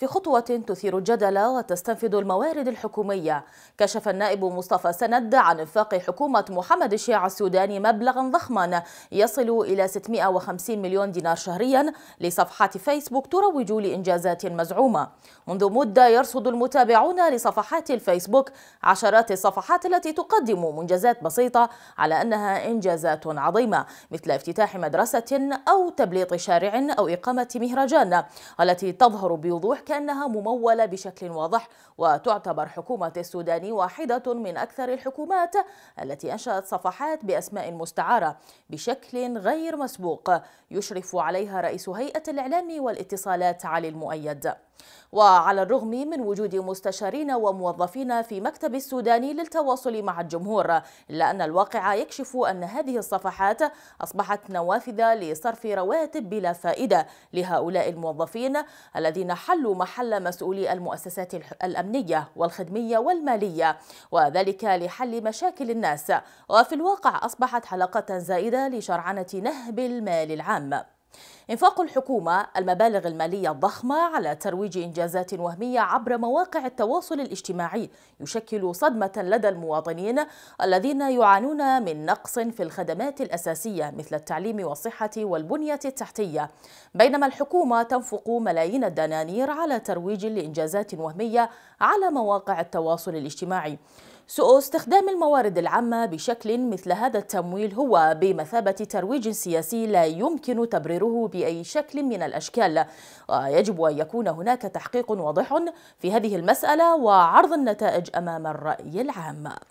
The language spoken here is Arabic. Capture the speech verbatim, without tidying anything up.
في خطوة تثير الجدل وتستنفذ الموارد الحكومية، كشف النائب مصطفى سند عن إنفاق حكومة محمد شياع السوداني مبلغا ضخما يصل إلى ستمئة وخمسين مليون دينار شهريا لصفحة فيسبوك تروج لإنجازات مزعومة. منذ مدة يرصد المتابعون لصفحات الفيسبوك عشرات الصفحات التي تقدم منجزات بسيطة على أنها إنجازات عظيمة، مثل افتتاح مدرسة أو تبليط شارع أو إقامة مهرجان، والتي تظهر بوضوح كأنها ممولة بشكل واضح. وتعتبر حكومة السودان واحدة من أكثر الحكومات التي أنشأت صفحات بأسماء مستعارة بشكل غير مسبوق، يشرف عليها رئيس هيئة الإعلام والاتصالات علي المؤيد. وعلى الرغم من وجود مستشارين وموظفين في مكتب السوداني للتواصل مع الجمهور، إلا أن الواقع يكشف أن هذه الصفحات أصبحت نوافذ لصرف رواتب بلا فائدة لهؤلاء الموظفين الذين حلوا محل مسؤولي المؤسسات الأمنية والخدمية والمالية، وذلك لحل مشاكل الناس. وفي الواقع أصبحت حلقة زائدة لشرعنة نهب المال العام. إنفاق الحكومة المبالغ المالية الضخمة على ترويج إنجازات وهمية عبر مواقع التواصل الاجتماعي يشكل صدمة لدى المواطنين الذين يعانون من نقص في الخدمات الأساسية مثل التعليم والصحة والبنية التحتية، بينما الحكومة تنفق ملايين الدنانير على ترويج لإنجازات وهمية على مواقع التواصل الاجتماعي. سوء استخدام الموارد العامة بشكل مثل هذا التمويل هو بمثابة ترويج سياسي لا يمكن تبريره بأي شكل من الأشكال، ويجب أن يكون هناك تحقيق واضح في هذه المسألة وعرض النتائج أمام الرأي العام.